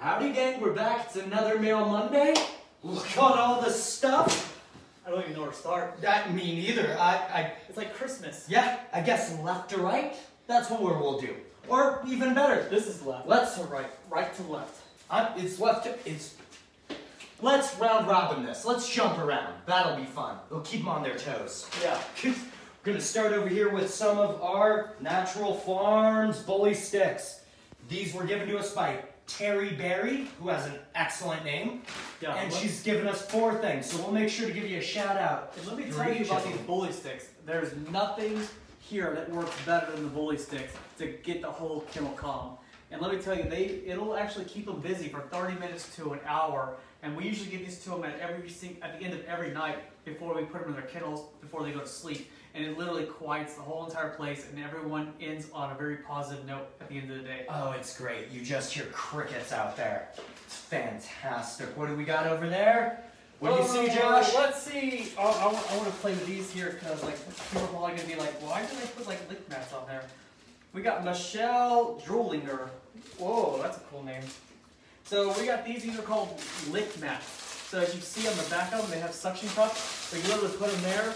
Howdy gang, we're back. It's another Mail Monday. Look on all the stuff. I don't even know where to start. Me neither. It's like Christmas. Yeah, I guess left to right. That's what we'll do. Or even better. This is left. Left to right. Right to left. Let's round robin this. Let's jump around. That'll be fun. It'll keep them on their toes. Yeah. We're gonna start over here with some of our Natural Farms bully sticks. These were given to us by Terry Berry, who has an excellent name. Yeah, and she's given us four things, so we'll make sure to give you a shout out. And let me tell you about these bully sticks. There's nothing here that works better than the bully sticks to get the whole kennel calm. And let me tell you, it'll actually keep them busy for 30 minutes to an hour. And we usually give these to them at the end of every night before we put them in their kennels, before they go to sleep. And it literally quiets the whole entire place, and everyone ends on a very positive note at the end of the day. Oh, it's great. You just hear crickets out there. It's fantastic. What do we got over there? What do you see, Josh? Let's see. I want to play with these here because like people are probably going to be like, why did they put like lick mats on there? We got Michelle Drolinger. Whoa, that's a cool name. So we got these. These are called lick mats. So as you see on the back of them, they have suction cups. So you literally put them there.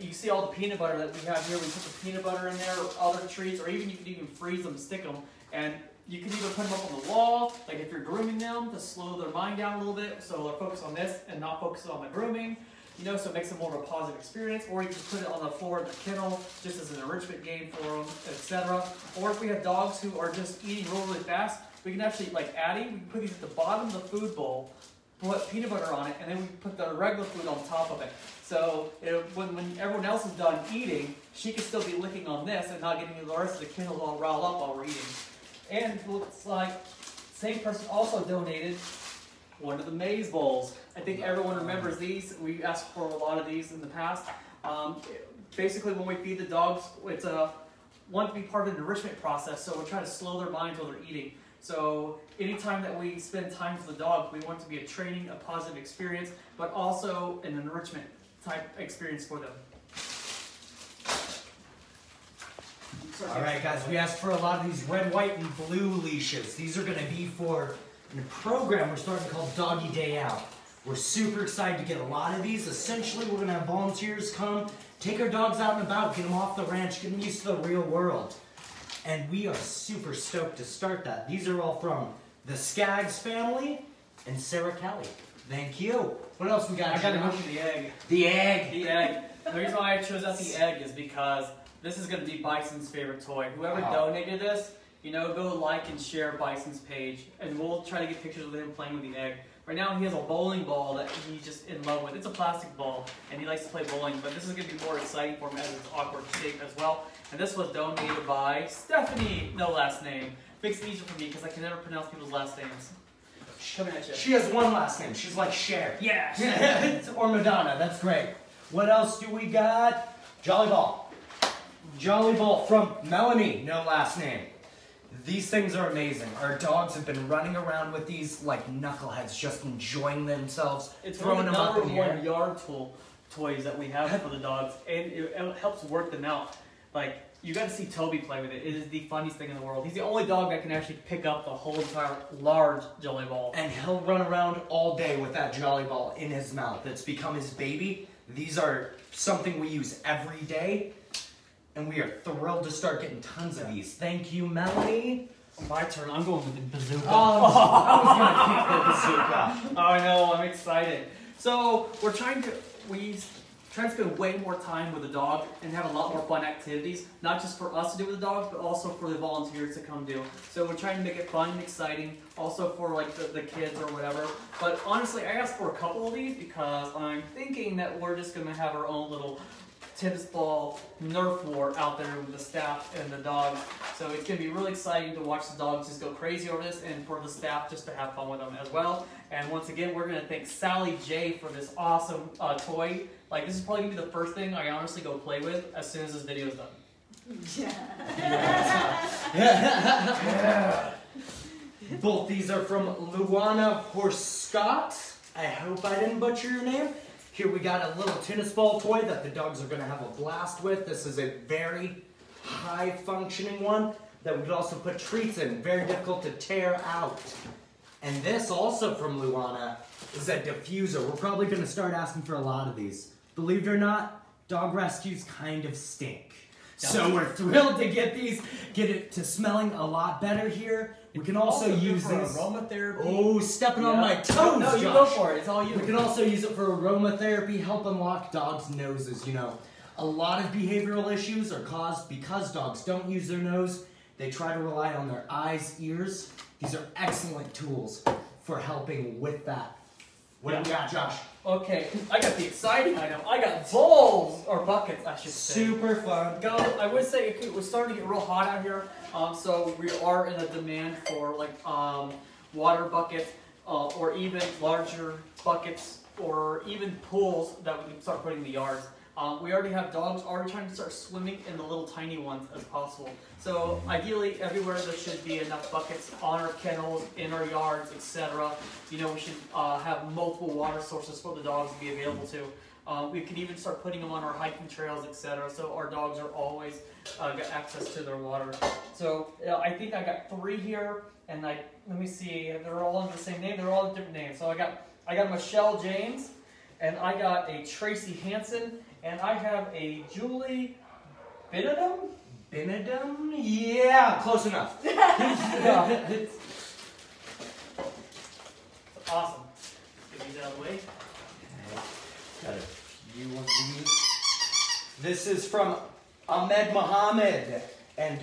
You see all the peanut butter that we have here. We put the peanut butter in there, or other treats, or even you can even freeze them, stick them, and you can even put them up on the wall. Like if you're grooming them, to slow their mind down a little bit, so they're focused on this and not focused on the grooming. You know, so it makes them more of a positive experience. Or you can put it on the floor of the kennel, just as an enrichment game for them, etc. Or if we have dogs who are just eating really fast, we can actually, like Addie, we can put these at the bottom of the food bowl. Put peanut butter on it, and then we put the regular food on top of it. So when everyone else is done eating, she can still be licking on this and not getting the rest of the kennel all riled up while we're eating. And it looks like the same person also donated one of the maize bowls. I think everyone remembers these. We asked for a lot of these in the past. Basically, when we feed the dogs, it's want to be part of the enrichment process, so we're trying to slow their minds while they're eating. So anytime that we spend time with the dog, we want it to be a training, a positive experience, but also an enrichment type experience for them. All right, guys, we asked for a lot of these red, white, and blue leashes. These are going to be for a program we're starting called Doggy Day Out. We're super excited to get a lot of these. Essentially, we're going to have volunteers come, take our dogs out and about, get them off the ranch, get them used to the real world. And we are super stoked to start that. These are all from the Skaggs family and Sarah Kelly. Thank you. What else we got? I got to mention the egg. The egg. The egg. The reason why I chose out the egg is because this is going to be Bison's favorite toy. Whoever donated this, you know, go like and share Bison's page, and we'll try to get pictures of him playing with the egg. Right now he has a bowling ball that he's just in love with. It's a plastic ball, and he likes to play bowling, but this is going to be more exciting for him as it's awkward shape as well. And this was donated by Stephanie, no last name. Makes it easier for me because I can never pronounce people's last names. Coming at you. She has one last name. She's like Cher. Yeah. Or Madonna. That's great. What else do we got? Jollyball. Jollyball from Melanie, no last name. These things are amazing. Our dogs have been running around with these like knuckleheads, just enjoying themselves. It's throwing them up in the air. Yard tool toys that we have for the dogs, and it helps work them out. Like, you got to see Toby play with it. It is the funniest thing in the world. He's the only dog that can actually pick up the whole entire large jelly ball. And he'll run around all day with that jelly ball in his mouth. It's become his baby. These are something we use every day. And we are thrilled to start getting tons of these. Thank you, Melanie. My turn. I'm going with the bazooka. I was going to pick the bazooka. Oh, no. I'm excited. So we're trying to... Trying to spend way more time with the dog and have a lot more fun activities, not just for us to do with the dogs, but also for the volunteers to come do. So we're trying to make it fun and exciting, also for like the kids or whatever. But honestly, I asked for a couple of these because I'm thinking that we're just gonna have our own little tennis ball Nerf war out there with the staff and the dogs. So it's gonna be really exciting to watch the dogs just go crazy over this, and for the staff just to have fun with them as well. And once again, we're gonna thank Sally J for this awesome toy. Like, this is probably gonna be the first thing I honestly go play with as soon as this video is done. Yeah. Both these are from Luana Horscott. I hope I didn't butcher your name. Here we got a little tennis ball toy that the dogs are gonna have a blast with. This is a very high functioning one that we could also put treats in. Very difficult to tear out. And this, also from Luana, is a diffuser. We're probably going to start asking for a lot of these. Believe it or not, dog rescues kind of stink. So we're thrilled to get these, get it to smelling a lot better here. We can also use this. Aromatherapy. Oh, stepping on my toes, No, you go for it. It's all you. We can also use it for aromatherapy, help unlock dogs' noses. You know, a lot of behavioral issues are caused because dogs don't use their nose. They try to rely on their eyes, ears. These are excellent tools for helping with that. What do you got, Josh? Okay, I got the exciting item. I got bowls, or buckets, I should say. Super fun. Go. I would say it was starting to get real hot out here, so we are in a demand for like water buckets, or even larger buckets, or even pools that we can start putting in the yards. We already have dogs already trying to start swimming in the little tiny ones as possible. So ideally, everywhere there should be enough buckets on our kennels, in our yards, etc. You know, we should have multiple water sources for the dogs to be available to. We can even start putting them on our hiking trails, etc. So our dogs are always got access to their water. So I think I got 3 here, and let me see, they're all under the same name. They're all different names. So I got Michelle James, and I got a Tracy Hansen. And I have a Julie Benedum? Benedum? Yeah, close enough. It's awesome. Let's get these out of the way. Got a few of these. This is from Ahmed Mohammed. And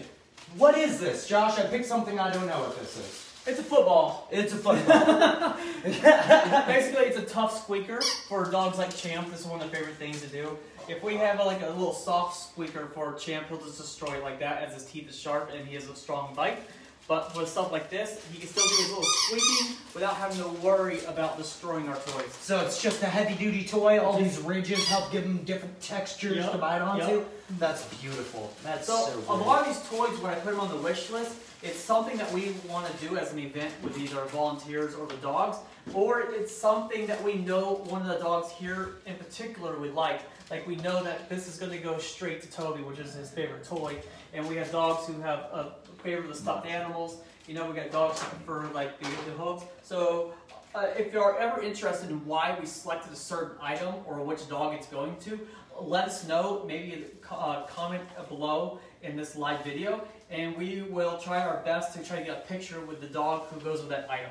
what is this, Josh? I picked something I don't know what this is. It's a football. It's a football. Basically, it's a tough squeaker for dogs like Champ. This is one of their favorite things to do. If we have like a little soft squeaker for Champ, he'll just destroy it like that, as his teeth is sharp and he has a strong bite. But with stuff like this, he can still do his little squeaking without having to worry about destroying our toys. So it's just a heavy-duty toy. All these ridges help give them different textures to bite onto. That's beautiful. That's so good. A lot of these toys, when I put them on the wish list, it's something that we want to do as an event with either our volunteers or the dogs, or it's something that we know one of the dogs here in particular would like. Like, we know that this is going to go straight to Toby, which is his favorite toy, and we have dogs who have a favorite of the stuffed animals. You know, we got dogs for like the hooves. So if you are ever interested in why we selected a certain item or which dog it's going to, let us know. Maybe comment below in this live video, and we will try our best to try to get a picture with the dog who goes with that item.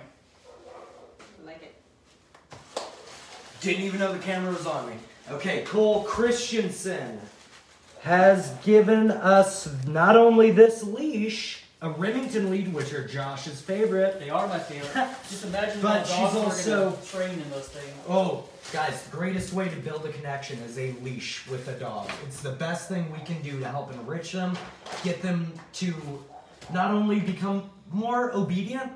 I like it. Didn't even know the camera was on me. Okay, Cole Christensen has given us not only this leash, a Remington lead, which are Josh's favorite. They are my favorite. Just imagine but she's also trained in those things. Oh, guys, the greatest way to build a connection is a leash with a dog. It's the best thing we can do to help enrich them, get them to not only become more obedient,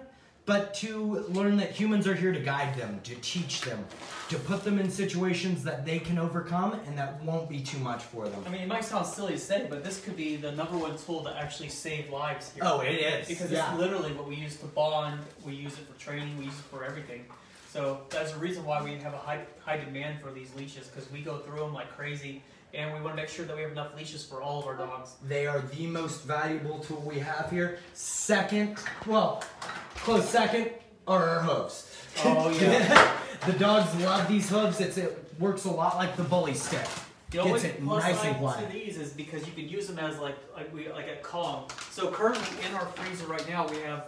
but to learn that humans are here to guide them, to teach them, to put them in situations that they can overcome and that won't be too much for them. I mean, it might sound silly to say, but this could be the #1 tool that actually save lives here. Oh, it is. Because it's literally what we use to bond, we use it for training, we use it for everything. So that's the reason why we have a high demand for these leashes, because we go through them like crazy, and we want to make sure that we have enough leashes for all of our dogs. They are the most valuable tool we have here. Second, well, close second are our hooves. Oh, yeah. The dogs love these hooves. It works a lot like the bully stick. The only plus side to these is because you can use them as like a column. So currently in our freezer right now, we have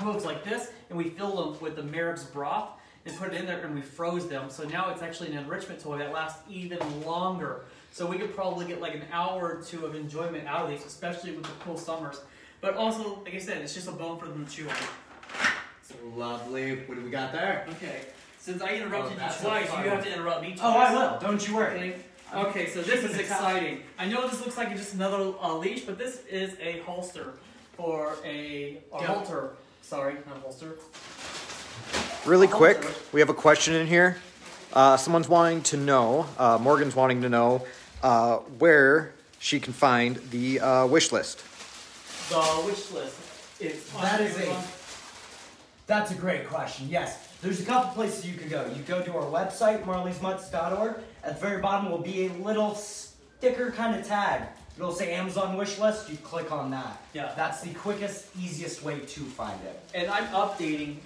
hooves like this, and we fill them with the Merib's broth and put it in there, and we froze them. So now it's actually an enrichment toy that lasts even longer. So we could probably get like an hour or two of enjoyment out of these, especially with the cool summers. But also, like I said, it's just a bone for them to chew on. It's lovely. What do we got there? Okay. Since I interrupted you twice, you have to interrupt me twice. Oh, I will. Don't you worry. Okay, so this is exciting. I know this looks like just another leash, but this is a holster for a halter. Sorry, not holster. Really quick, we have a question in here. Someone's wanting to know, Morgan's wanting to know where she can find the wish list. The wish list. That's a great question, yes. There's a couple places you can go. You go to our website, marleysmutts.org. At the very bottom will be a little sticker kind of tag It'll say Amazon wish list. You click on that. Yeah. That's the quickest, easiest way to find it. And I'm updating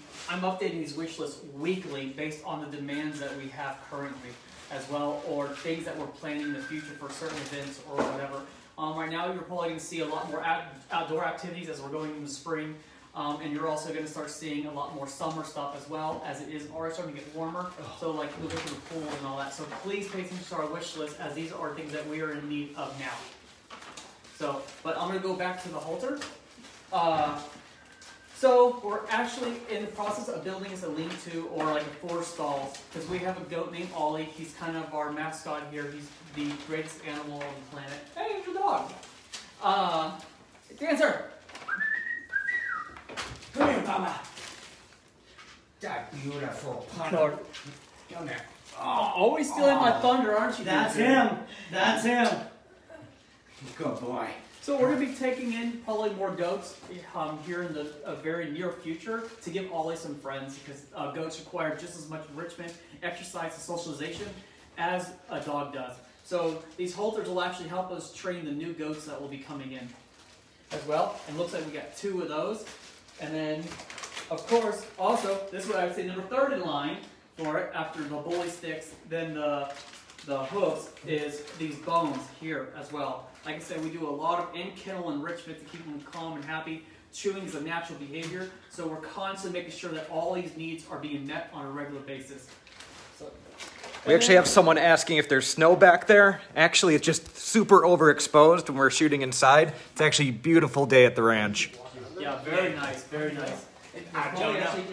these wish lists weekly based on the demands that we have currently, as well, or things that we're planning in the future for certain events or whatever. Right now, you're probably going to see a lot more outdoor activities as we're going into spring, and you're also going to start seeing a lot more summer stuff as well, as it is already starting to get warmer. So, like moving to the pool and all that. So, please pay attention to our wish list, as these are things that we are in need of now. So, but I'm going to go back to the halter. So we're actually in the process of building us a lean-to, or like a four stalls, because we have a goat named Ollie. He's kind of our mascot here. He's the greatest animal on the planet. Hey, it's a dog. Dancer. Come here, Mama. That beautiful puppy. Come here. Oh, always stealing my thunder, aren't you? That's him. That's him. Good boy. So we're going to be taking in probably more goats here in the very near future to give Ollie some friends, because goats require just as much enrichment, exercise, and socialization as a dog does. So these halters will actually help us train the new goats that will be coming in as well. And looks like we got 2 of those. And then, of course, also, this is what I would say number 3 in line for it, after the bully sticks, then the hooves, is these bones here as well. Like I said, we do a lot of in-kennel enrichment to keep them calm and happy. Chewing is a natural behavior, so we're constantly making sure that all these needs are being met on a regular basis. So, we actually have someone asking if there's snow back there. Actually, it's just super overexposed when we're shooting inside. It's actually a beautiful day at the ranch. Yeah, very nice, very nice. And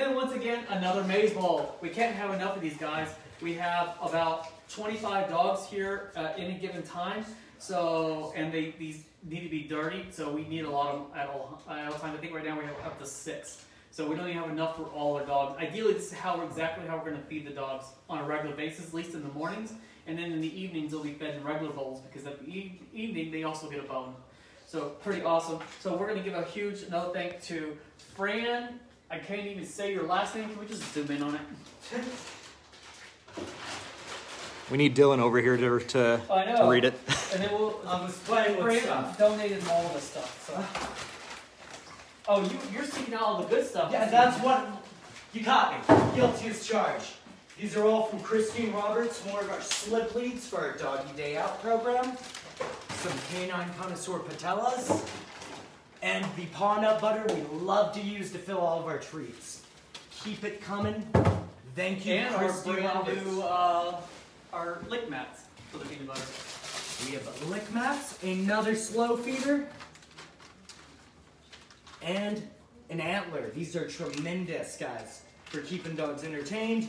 then once again, another maze ball. We can't have enough of these guys. We have about 25 dogs here at any given time, so, and these need to be dirty, so we need a lot of them at all times. I think right now we have up to 6, so we don't even have enough for all our dogs. Ideally, this is exactly how we're going to feed the dogs on a regular basis, at least in the mornings, and then in the evenings they'll be fed in regular bowls, because at the evening they also get a bone. So pretty awesome. So we're going to give a huge another thank to Fran. I can't even say your last name. Can we just zoom in on it? We need Dylan over here to read it. And then we'll donated all the stuff. So. Oh, you're seeking all the good stuff. Yeah, that's what you got me. Guilty as charged. These are all from Christine Roberts, one of our slip leads for our Doggy Day Out program. Some canine connoisseur patellas. And the paw nut butter we love to use to fill all of our treats. Keep it coming. Thank you, and Christine Roberts. Our lick mats for the peanut butter. We have lick mats, another slow feeder, and an antler. These are tremendous, guys, for keeping dogs entertained,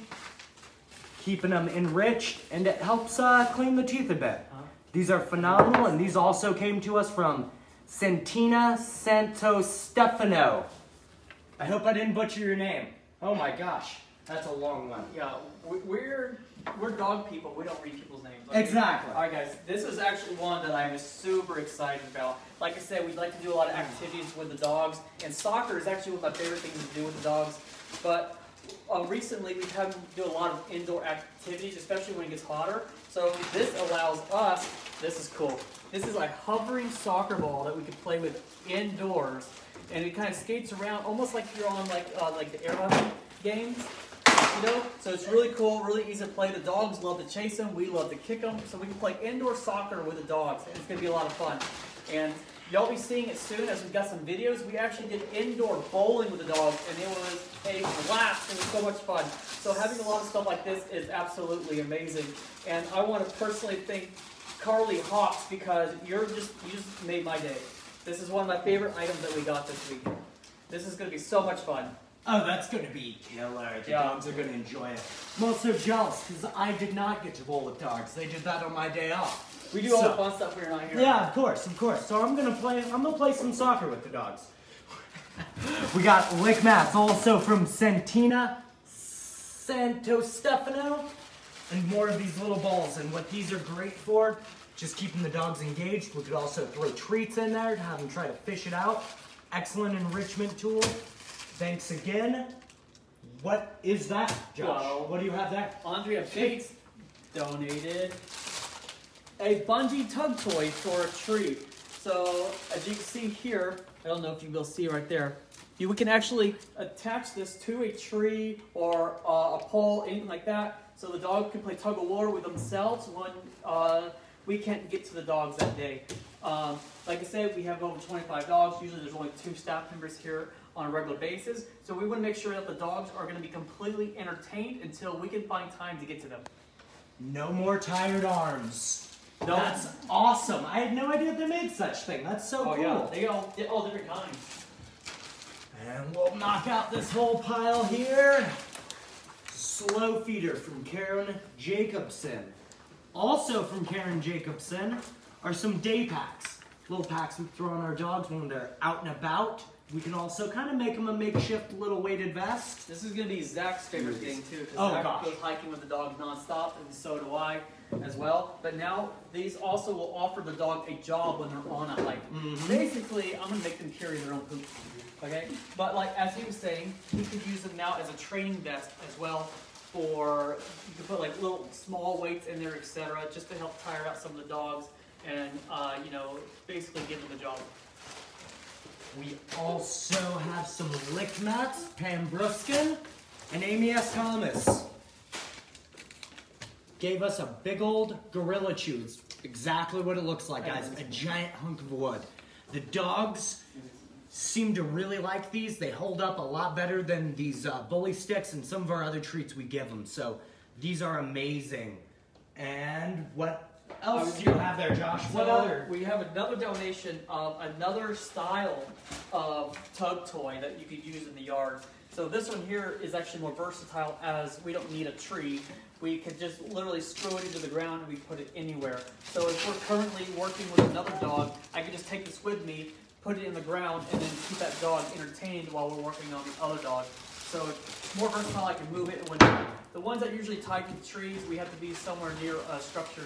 keeping them enriched, and it helps clean the teeth a bit. Huh? These are phenomenal, and these also came to us from Santina Santo Stefano. I hope I didn't butcher your name. Oh my gosh, that's a long one. Yeah, we're dog people. We don't read people's names. Like, exactly. All right, guys. This is actually one that I'm super excited about. Like I said, we'd like to do a lot of activities with the dogs, and soccer is actually one of my favorite things to do with the dogs. But recently, we've had to do a lot of indoor activities, especially when it gets hotter. So this allows us. This is cool. This is a hovering soccer ball that we can play with indoors, and it kind of skates around, almost like you're on like the air hockey games. You know, so it's really cool, really easy to play. The dogs love to chase them. We love to kick them. So we can play indoor soccer with the dogs, and it's going to be a lot of fun. And y'all be seeing it soon, as we've got some videos. We actually did indoor bowling with the dogs, and it was a blast. It was so much fun. So having a lot of stuff like this is absolutely amazing. And I want to personally thank Carly Hawks, because you just made my day. This is one of my favorite items that we got this week. This is going to be so much fun. Oh, that's going to be killer. The dogs are going to enjoy it. I'm also jealous because I did not get to bowl with dogs. They did that on my day off. We do all the fun stuff when you're not here. Yeah, of course, of course. So I'm going to play some soccer with the dogs. We got lick mats also from Santina Santo Stefano. And more of these little balls. And what these are great for, just keeping the dogs engaged. We could also throw treats in there to have them try to fish it out. Excellent enrichment tool. Thanks again. What is that, Josh? Well, what do you have there? Andrea Bates donated a bungee tug toy for a treat. So as you can see here, I don't know if you will see right there, we can actually attach this to a tree or a pole, anything like that, so the dog can play tug of war with themselves when we can't get to the dogs that day. Like I said, we have over 25 dogs. Usually there's only 2 staff members here on a regular basis. So we want to make sure that the dogs are going to be completely entertained until we can find time to get to them. No more tired arms. No. That's awesome. I had no idea they made such thing. That's so cool. Yeah. They all get all different kinds. And we'll knock out this whole pile here. Slow feeder from Karen Jacobson. Also from Karen Jacobson are some day packs. Little packs we throw on our dogs when they're out and about. We can also kind of make them a makeshift little weighted vest. This is going to be Zach's favorite thing too, because Zach goes hiking with the dog nonstop, and so do I as well. But now these also will offer the dog a job when they're on a hike. Mm-hmm. Basically, I'm going to make them carry their own poop. Okay, but like as he was saying, you could use them now as a training vest as well. For you could put like little small weights in there, etc., just to help tire out some of the dogs and you know, basically give them the job. We also have some lick mats, Pam Bruskin and Amy S. Thomas gave us a big old gorilla chew. It's exactly what it looks like, guys. A giant hunk of wood. The dogs seem to really like these. They hold up a lot better than these bully sticks and some of our other treats we give them. So these are amazing. And what else do you have there, Josh? What other? We have another donation of another style of tug toy that you could use in the yard. So this one here is actually more versatile, as we don't need a tree. We could just literally screw it into the ground and we put it anywhere. So if we're currently working with another dog, I could just take this with me, put it in the ground, and then keep that dog entertained while we're working on the other dog. So it's more versatile, I can move it. And when the ones that usually tied to the trees, we have to be somewhere near a structured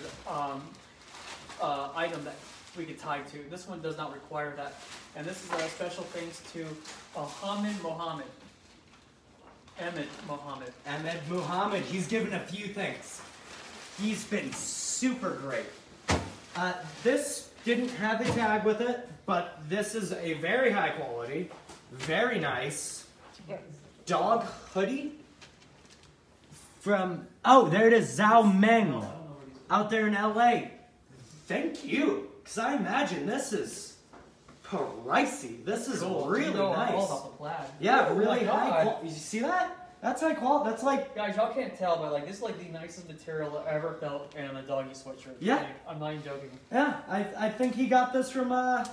item that we could tie to. This one does not require that. And this is a special thanks to Ahmed Mohammed. He's given a few things. He's been super great. This didn't have a tag with it, but this is a very high quality, very nice dog hoodie from, oh, there it is, Zhao Meng out there in LA. Thank you, because I imagine this is pricey. This is really nice. Yeah, really high quality. Did you see that? That's high quality. That's like, guys, y'all can't tell, but like this is like the nicest material I ever felt in a doggy sweatshirt. Yeah, like, I'm not even joking. Yeah, I think he got this from out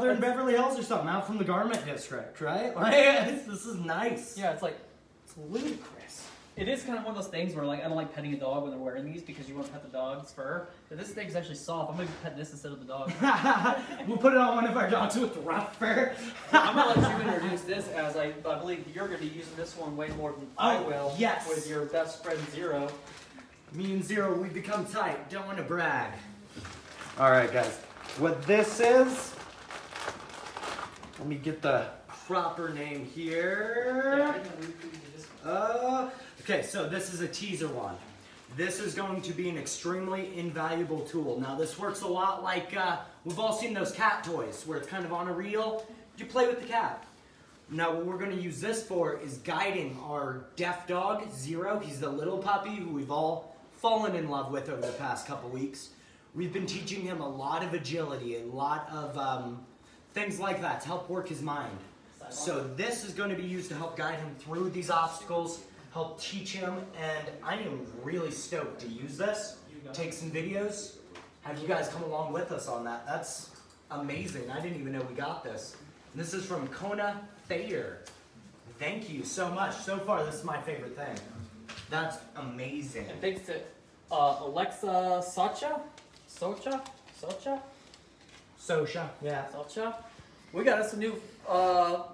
there in Beverly Hills or something, out from the garment district, right? Like, this is nice. Yeah, it's like, it's ludicrous. It is kind of one of those things where like I don't like petting a dog when they're wearing these because you won't pet the dog's fur. But this thing's actually soft. I'm gonna pet this instead of the dog. We'll put it on one of our dogs with rough fur. I'm gonna let you introduce this, as I believe you're gonna be using this one way more than I will. Yes. With your best friend Zero. Me and Zero, we become tight. Don't want to brag. All right, guys. What this is? Let me get the proper name here. Okay, so this is a teaser wand. This is going to be an extremely invaluable tool. Now this works a lot like, we've all seen those cat toys where it's kind of on a reel. You play with the cat. Now what we're gonna use this for is guiding our deaf dog, Zero. He's the little puppy who we've all fallen in love with over the past couple weeks. We've been teaching him a lot of agility, a lot of things like that to help work his mind. So this is going to be used to help guide him through these obstacles, help teach him, and I am really stoked to use this, take some videos, have you guys come along with us on that. That's amazing. I didn't even know we got this. And this is from Kona Thayer. Thank you so much. So far, this is my favorite thing. That's amazing. And thanks to Alexa Socha. We got us a new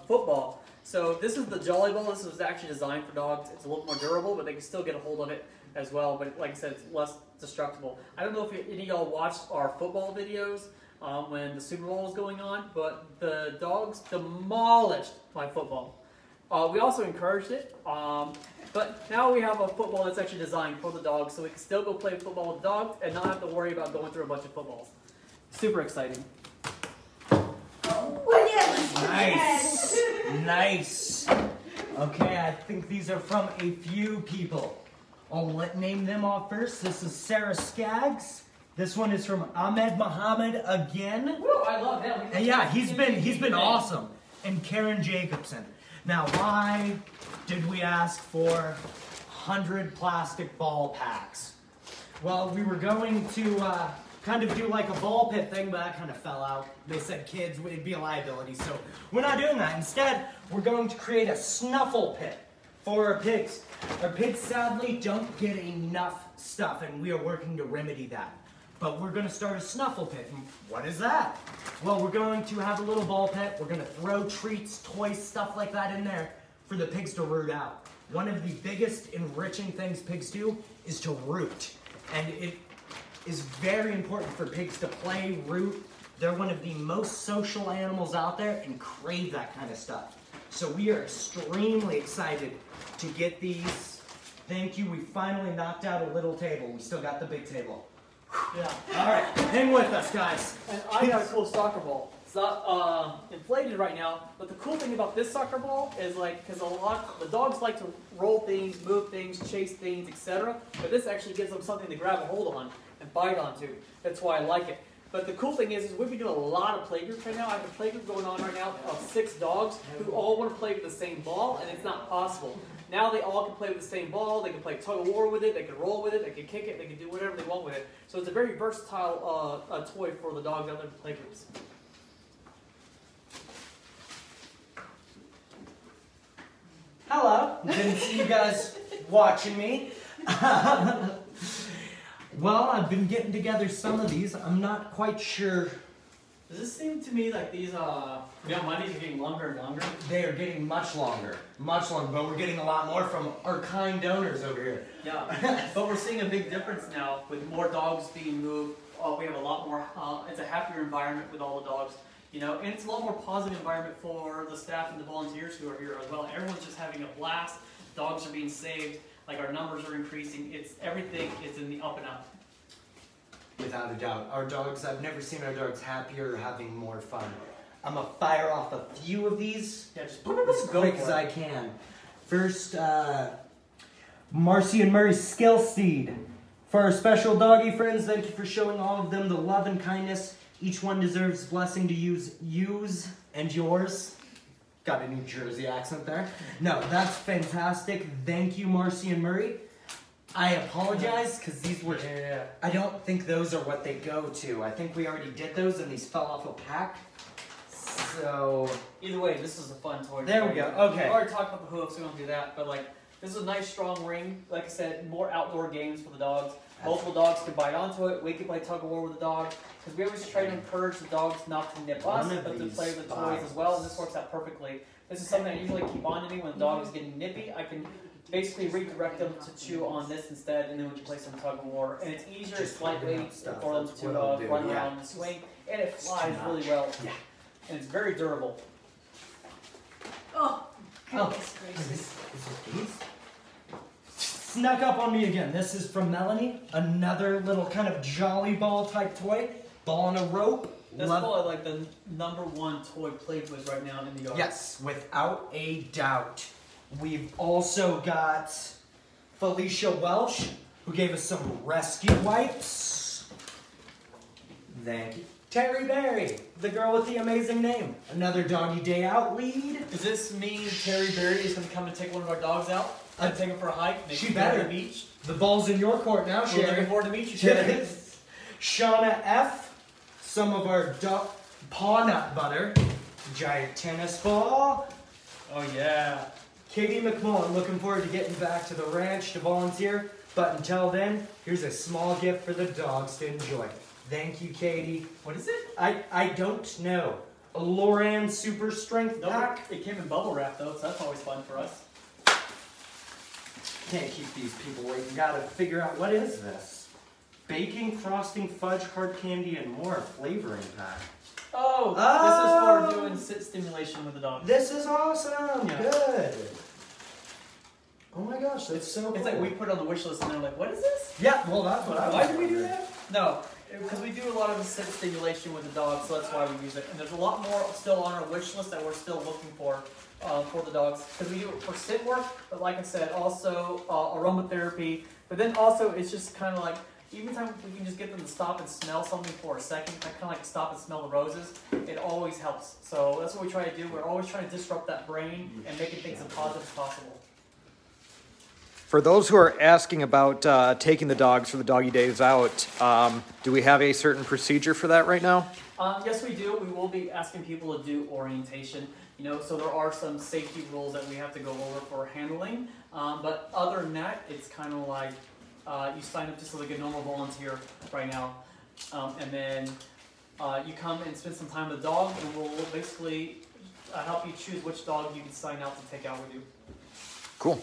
football. So this is the Jolly Ball. This was actually designed for dogs. It's a little more durable, but they can still get a hold of it as well. But like I said, it's less destructible. I don't know if any of y'all watched our football videos when the Super Bowl was going on, but the dogs demolished my football. We also encouraged it, but now we have a football that's actually designed for the dogs, so we can still go play football with dogs and not have to worry about going through a bunch of footballs. Super exciting. Oh, yes. Nice. Nice. Okay, I think these are from a few people. I'll name them off first. This is Sarah Skaggs. This one is from Ahmed Mohammed again. Woo, I love him. And yeah, he's been awesome. And Karen Jacobson. Now, why did we ask for 100 plastic ball packs? Well, we were going to kind of do like a ball pit thing, but that kind of fell out. They said kids, it'd be a liability, so we're not doing that. Instead, we're going to create a snuffle pit for our pigs. Our pigs sadly don't get enough stuff, and we are working to remedy that. But we're gonna start a snuffle pit. And what is that? Well, we're going to have a little ball pit. We're gonna throw treats, toys, stuff like that in there for the pigs to root out. One of the biggest enriching things pigs do is to root. And it is very important for pigs to play, root. They're one of the most social animals out there and crave that kind of stuff. So we are extremely excited to get these. Thank you, we finally knocked out a little table. We still got the big table. Yeah. All right, hang with us, guys. And I got a cool soccer ball. It's not inflated right now, but the cool thing about this soccer ball is like, because the dogs like to roll things, move things, chase things, etc. But this actually gives them something to grab a hold on and bite onto. That's why I like it. But the cool thing is we've been doing a lot of playgroups right now. I have a playgroup going on right now of 6 dogs who all want to play with the same ball, and it's not possible. Now they all can play with the same ball. They can play tug of war with it. They can roll with it. They can kick it. They can do whatever they want with it. So it's a very versatile toy for the dogs out there in the playgroups. Hello. Didn't see you guys watching me. Well, I've been getting together some of these. I'm not quite sure. Does this seem to me like these Mondays are getting longer and longer? They are getting much longer, but we're getting a lot more from our kind donors over here. Yeah, but we're seeing a big difference now with more dogs being moved. We have a lot more, it's a happier environment with all the dogs, you know, and it's a lot more positive environment for the staff and the volunteers who are here as well. Everyone's just having a blast. Dogs are being saved, like our numbers are increasing. It's everything is in the up and up. Without a doubt. Our dogs, I've never seen our dogs happier or having more fun. I'm going to fire off a few of these as quick as I can. First, Marcy and Murray Skill Seed. For our special doggy friends, thank you for showing all of them the love and kindness. Each one deserves blessing to use and yours. Got a New Jersey accent there. No, that's fantastic. Thank you, Marcy and Murray. I apologize because these were, I don't think those are what they go to. I think we already did those and these fell off a pack. So either way, this is a fun toy. There we go. Okay. We already talked about the hoofs, we don't do that, but like this is a nice strong ring. Like I said, more outdoor games for the dogs. Multiple dogs can bite onto it. We can play tug of war with the dog. Because we always try to encourage the dogs not to nip us, but to play with the toys as well, and this works out perfectly. This is something I usually keep on to me when the dog is getting nippy. I can basically redirect them to chew on this instead, and then we can play some tug of war. And it's easier, it's lightweight for them to run around and swing, and it flies really well. Yeah. And it's very durable. Oh, goodness gracious. Snuck up on me again. This is from Melanie. Another little kind of jolly ball type toy. Ball on a rope. That's probably like the #1 toy played with right now in the yard. Yes, without a doubt. We've also got Felicia Welsh, who gave us some rescue wipes. Thank you. Terry Berry, the girl with the amazing name. Another doggy day out lead. Does this mean Terry Berry is going to come and take one of our dogs out? I'd take her for a hike. Maybe she better. Beach. The ball's in your court now, Sherry. We're looking forward to meet you, Sherry. Shauna F. Some of our paw nut butter. Giant tennis ball. Oh, yeah. Katie McMullen, looking forward to getting back to the ranch to volunteer. But until then, here's a small gift for the dogs to enjoy. Thank you, Katie. What is it? I don't know. A Loran Super Strength Pack. It came in bubble wrap, though, so that's always fun for us. Can't keep these people waiting. Gotta figure out, what is this? Baking, frosting, fudge, hard candy, and more. Flavoring pack. Oh, this is for doing sit stimulation with the dog. This is awesome. Yeah. Good. Oh my gosh, that's so cool. It's like we put it on the wish list and they're like, what is this? Yeah, well, that's what I was wondering. Why did we do that? No, because we do a lot of sit stimulation with the dog, so that's why we use it. And there's a lot more still on our wish list that we're still looking for the dogs. Because we do it for sit work, but like I said, also aromatherapy. But then also it's just kind of like, even time we can just get them to stop and smell something for a second, I kind of like stop and smell the roses, it always helps. So that's what we try to do. We're always trying to disrupt that brain and making things as positive as possible. For those who are asking about taking the dogs for the doggy days out, do we have a certain procedure for that right now? Yes, we do. We will be asking people to do orientation. You know, so there are some safety rules that we have to go over for handling. But other than that, it's kind of like you sign up just like a normal volunteer right now. And then you come and spend some time with the dog, and we'll basically help you choose which dog you can sign out to take out with you. Cool.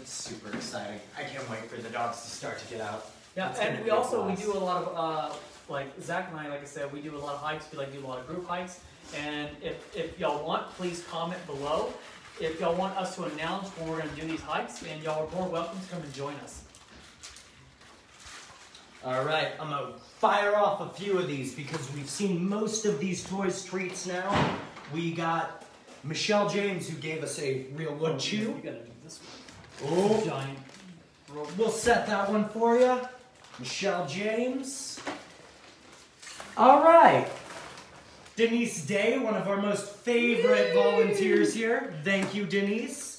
It's super exciting. I can't wait for the dogs to start to get out. Yeah, and we also, we do a lot of, like Zach and I, like I said, we do a lot of hikes. We like do a lot of group hikes. And if y'all want, please comment below. If y'all want us to announce when we're going to do these hikes, and y'all are more welcome to come and join us. All right, I'm going to fire off a few of these because we've seen most of these toys treats now. We got Michelle James, who gave us a real wood chew. You got to do this one. Oh, giant. We'll set that one for you. Michelle James. All right. Denise Day, one of our most favorite volunteers here. Thank you, Denise.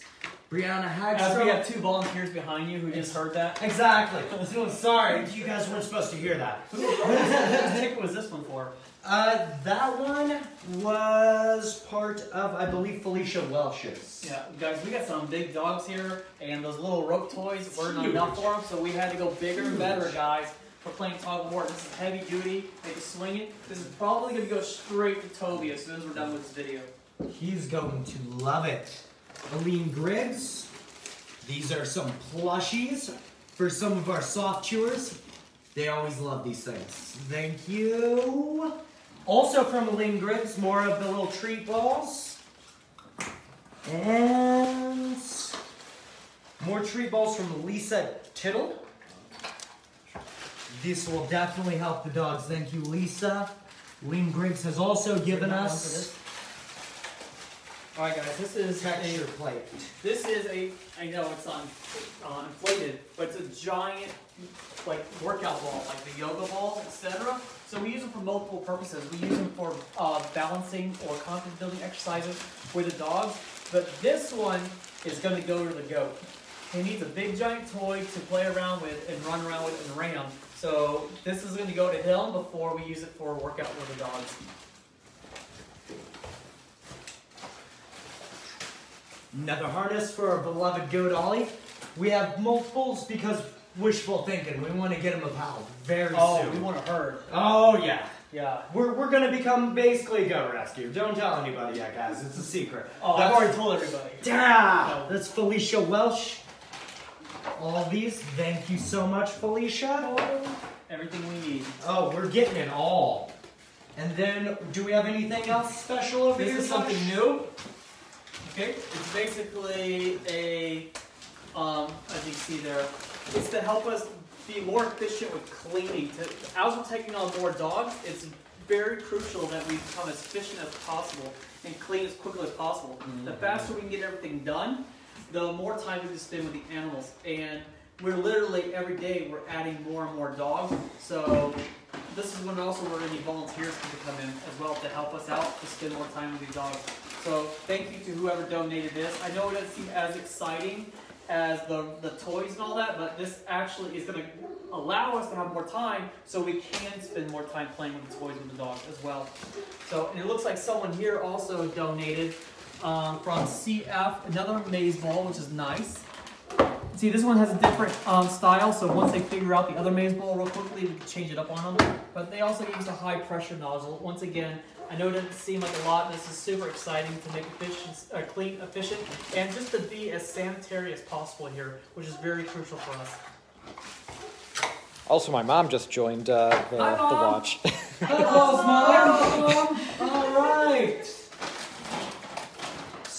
Brianna Hagstrom. As we have two volunteers behind you who just heard that. Exactly. So sorry, you guys weren't supposed to hear that. What ticket was this one for? That one was part of, I believe, Felicia Welsh's. Yeah, guys, we got some big dogs here, and those little rope toys weren't enough for them, so we had to go bigger and better, guys. We're playing tug of war. This is heavy duty. They can swing it. This is probably going to go straight to Toby as soon as we're done with this video. He's going to love it. Lynn Griggs. These are some plushies for some of our soft chewers. They always love these things. Thank you. Also from Lynn Griggs, more of the little treat balls. And more treat balls from Lisa Tittle. This will definitely help the dogs. Thank you, Lisa. Lynn Griggs has also given us. All right, guys, this is texture plate. This is a, I know it's inflated, but it's a giant like workout ball, like the yoga balls, etc. So we use them for multiple purposes. We use them for balancing or confidence building exercises with the dogs. But this one is going to go to the goat. He needs a big giant toy to play around with and run around with and ram. So this is going to go to him before we use it for a workout with the dogs. Another harness for our beloved goat Ollie. We have multiples because wishful thinking. We want to get him a pal very soon. Oh, we want a herd. Oh, yeah. Yeah. We're going to become basically a goat rescue. Don't tell anybody yet, guys. It's a secret. Oh, I've already told everybody. Yeah. That's Felicia Welsh. All these, thank you so much, Felicia. Everything we need. Oh, we're getting it all. And then, do we have anything else special over here? This is something new. Okay, it's basically a, as you see there, it's to help us be more efficient with cleaning. As we're taking on more dogs, it's very crucial that we become as efficient as possible and clean as quickly as possible. Mm-hmm. The faster we can get everything done, the more time we can spend with the animals, and we're literally every day we're adding more and more dogs. So this is when also we're going to need volunteers to come in as well to help us out to spend more time with these dogs. So thank you to whoever donated this. I know it doesn't seem as exciting as the toys and all that, but this actually is going to allow us to have more time so we can spend more time playing with the toys with the dogs as well. So, and it looks like someone here also donated. From CF, another maze ball, which is nice. See, this one has a different style, so once they figure out the other maze ball real quickly, we can change it up on them. But they also use a high-pressure nozzle. Once again, I know it doesn't seem like a lot, this is super exciting to make clean, efficient, and just to be as sanitary as possible here, which is very crucial for us. Also, my mom just joined the watch. Hello, Mom!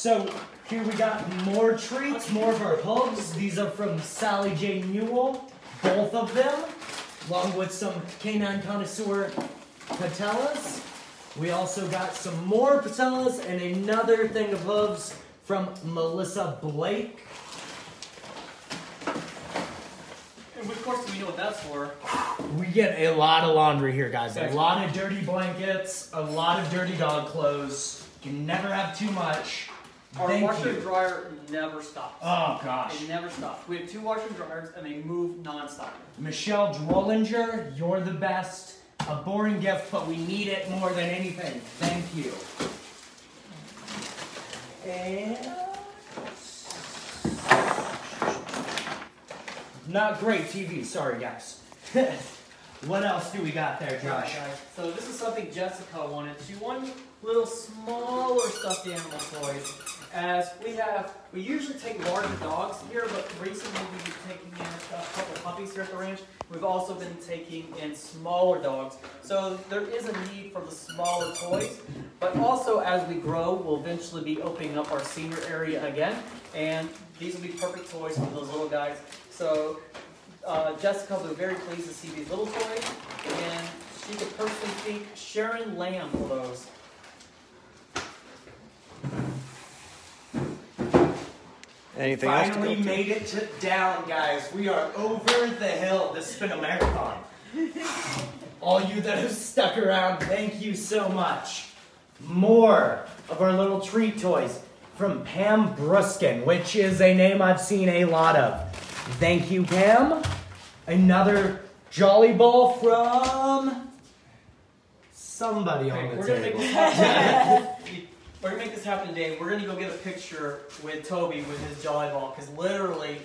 So here we got more treats, more of our hugs. These are from Sally J. Newell, both of them, along with some Canine Connoisseur patellas. We also got some more patellas and another thing of hooves from Melissa Blake. And of course we know what that's for. We get a lot of laundry here, guys. Exactly. A lot of dirty blankets, a lot of dirty dog clothes. You can never have too much. Our washer and dryer never stops. Oh, gosh. It never stops. We have two washer and dryers, and they move nonstop. Michelle Drolinger, you're the best. A boring gift, but we need it more than anything. Thank you. And... not great TV. Sorry, guys. What else do we got there, Josh? Right, guys. So this is something Jessica wanted. She wanted little smaller stuffed animal toys. As we usually take larger dogs here, but recently we've been taking in a couple of puppies here at the ranch. We've also been taking in smaller dogs. So there is a need for the smaller toys, but also as we grow, we'll eventually be opening up our senior area again, and these will be perfect toys for those little guys. So Jessica will be very pleased to see these little toys, and she could personally thank Sharon Lamb for those. Anything else? Finally made it to down, guys. We are over the hill. This has been a marathon. All you that have stuck around, thank you so much. More of our little treat toys from Pam Bruskin, which is a name I've seen a lot of. Thank you, Pam. Another Jolly Ball from somebody on the table. We're going to make this happen today. We're going to go get a picture with Toby with his Jolly Ball, because literally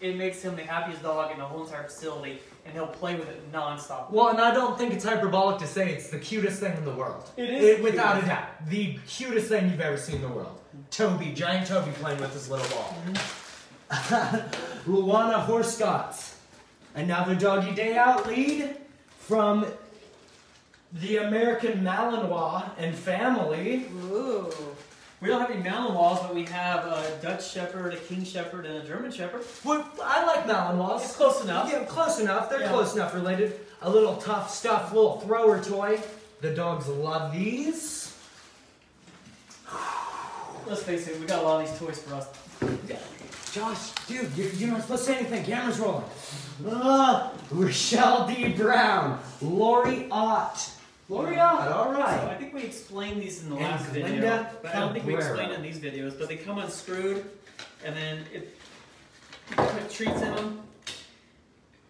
it makes him the happiest dog in the whole entire facility, and he'll play with it nonstop. Well, and I don't think it's hyperbolic to say it's the cutest thing in the world. It is. It, without a doubt. The cutest thing you've ever seen in the world. Toby, giant Toby playing with his little ball. Mm-hmm. Luana Horscott, another Doggy Day Out lead from the American Malinois and family. Ooh. We don't have any Malinois, but we have a Dutch Shepherd, a King Shepherd, and a German Shepherd. Well, I like Malinois. It's close enough. Yeah, close enough. They're close enough related. A little tough stuff, little thrower toy. The dogs love these. Let's face it, we got a lot of these toys for us. Yeah. Josh, dude, you're not supposed to say anything. Camera's rolling. Rochelle D. Brown, Lori Ott. Lori Ott, all right. So I think we explained these in the last video. But I don't think we explained in these videos, but they come unscrewed, and then you put treats in them,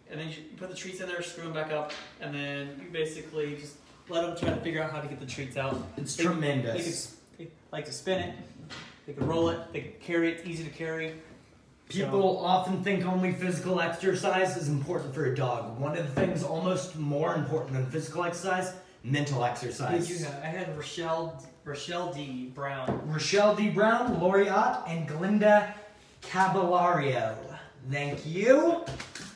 and then you put the treats in there, screw them back up, and then you basically just let them try to figure out how to get the treats out. It's tremendous. They like to spin it. They can roll it. They can carry it. It's easy to carry. People often think only physical exercise is important for a dog. One of the things almost more important than physical exercise, mental exercise. You know, I had Rochelle D. Brown. Rochelle D. Brown, Lori Ott, and Glinda Cabalario. Thank you.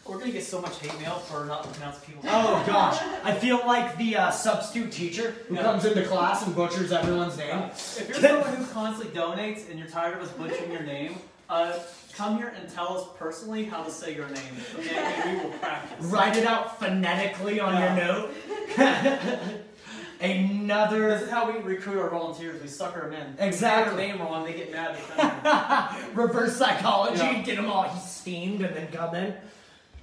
We're going to get so much hate mail for not pronouncing people's names. Oh, gosh. I feel like the substitute teacher who comes into class and butchers everyone's name. If you're someone who constantly donates and you're tired of us butchering your name, come here and tell us personally how to say your name, and we will practice. Write it out phonetically on your note. Another... this is how we recruit our volunteers. We sucker them in. Exactly. They get their name wrong, they get mad at them. Reverse psychology, get them all steamed and then come in.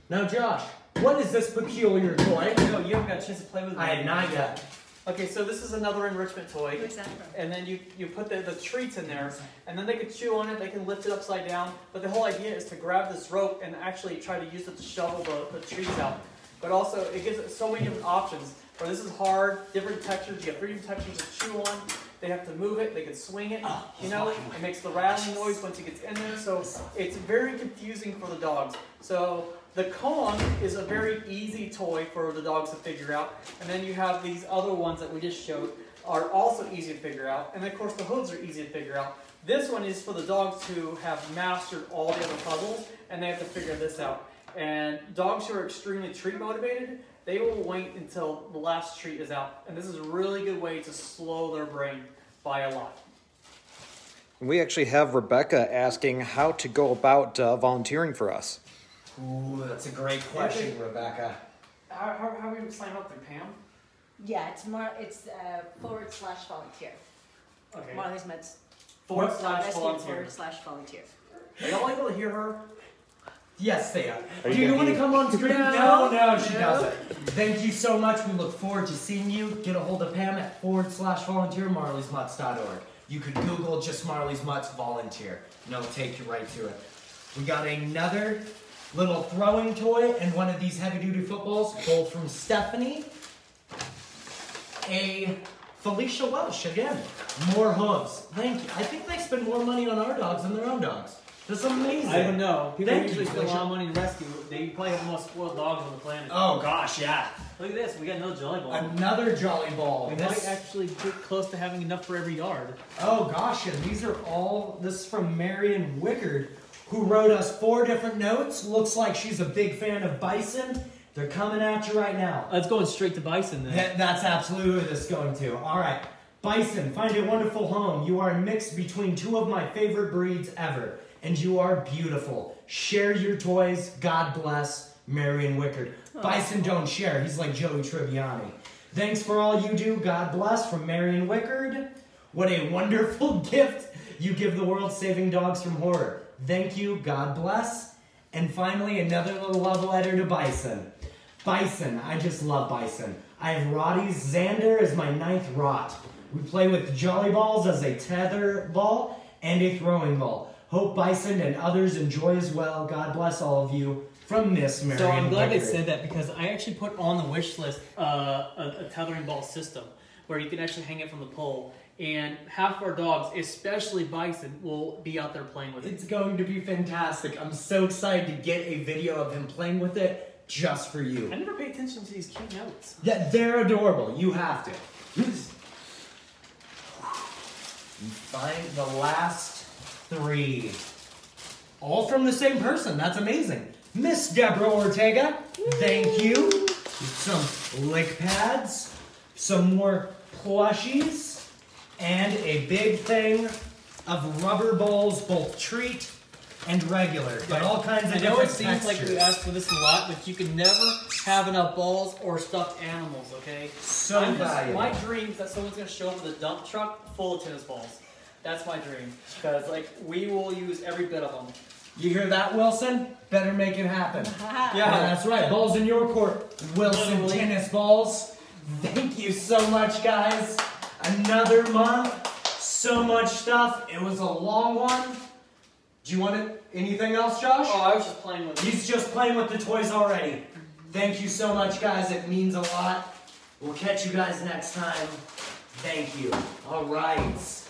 Now, Josh, what is this peculiar toy? No, you haven't got a chance to play with it. I have not yet. Okay, so this is another enrichment toy. Where's that from? And then you put the treats in there, and then they can chew on it, they can lift it upside down, but the whole idea is to grab this rope and actually try to use it to shovel the treats out. But also, it gives so many different options, where this is hard, different textures, you have three different textures to chew on, they have to move it, they can swing it, you know, it makes the rattling noise once it gets in there, so it's very confusing for the dogs. So the Kong is a very easy toy for the dogs to figure out, and then you have these other ones that we just showed are also easy to figure out, and of course the hooves are easy to figure out. This one is for the dogs who have mastered all the other puzzles, and they have to figure this out. And dogs who are extremely treat motivated, they will wait until the last treat is out, and this is a really good way to slow their brain by a lot. We actually have Rebecca asking how to go about volunteering for us. Ooh, that's a great question, Rebecca. How do we sign up through Pam? Yeah, it's more. It's /volunteer. Okay. Marley's Mutts. /volunteer. Are y'all able to hear her? Yes, they are. Do you want to come on screen? No, she doesn't. Thank you so much. We look forward to seeing you. Get a hold of Pam at /volunteer marleysmutts.org. You could Google just Marley's Mutts volunteer, and it'll take you right to it. We got another little throwing toy and one of these heavy-duty footballs, both from Stephanie. A Felicia Welsh, again. More hooves. Thank you. I think they spend more money on our dogs than their own dogs. That's amazing. I don't know. People usually spend a lot of money in rescue. They probably have the most spoiled dogs on the planet. Oh gosh, yeah. Look at this. We got another Jolly Ball. Another Jolly Ball. We might actually get close to having enough for every yard. Oh gosh, and these are all. This is from Marion Wickard, who wrote us 4 different notes. Looks like she's a big fan of Bison. They're coming at you right now. That's going straight to Bison then. That's absolutely who this is going to. All right. Bison, find a wonderful home. You are a mix between 2 of my favorite breeds ever. And you are beautiful. Share your toys. God bless. Marion Wickard. Oh. Bison don't share. He's like Joey Tribbiani. Thanks for all you do. God bless. From Marion Wickard. What a wonderful gift you give the world, saving dogs from horror. Thank you. God bless. And finally, another little love letter to Bison. Bison. I just love Bison. I have Rotties. Xander is my 9th Rot. We play with Jolly Balls as a tether ball and a throwing ball. Hope Bison and others enjoy as well. God bless all of you. From Miss Marion. So I'm glad they said that, because I actually put on the wish list a tethering ball system where you can actually hang it from the pole. And half our dogs, especially Bison, will be out there playing with it. It's going to be fantastic. I'm so excited to get a video of him playing with it just for you. I never pay attention to these cute notes. Yeah, they're adorable. You have to. Find the last 3. All from the same person. That's amazing. Miss Deborah Ortega. Woo! Thank you. Some lick pads. Some more plushies. And a big thing of rubber balls, both treat and regular. But all kinds of different textures. I know it seems like we ask for this a lot, but you can never have enough balls or stuffed animals, okay? So valuable. My dream is that someone's going to show up with a dump truck full of tennis balls. That's my dream, because like we will use every bit of them. You hear that, Wilson? Better make it happen. Yeah, that's right. Ball's in your court, Wilson. Literally. Tennis balls. Thank you so much, guys. Another month, so much stuff. It was a long one. Do you want it? Anything else, Josh? Oh, I was just playing with. He's just playing with the toys already. Thank you so much, guys. It means a lot. We'll catch you guys next time. Thank you. All right.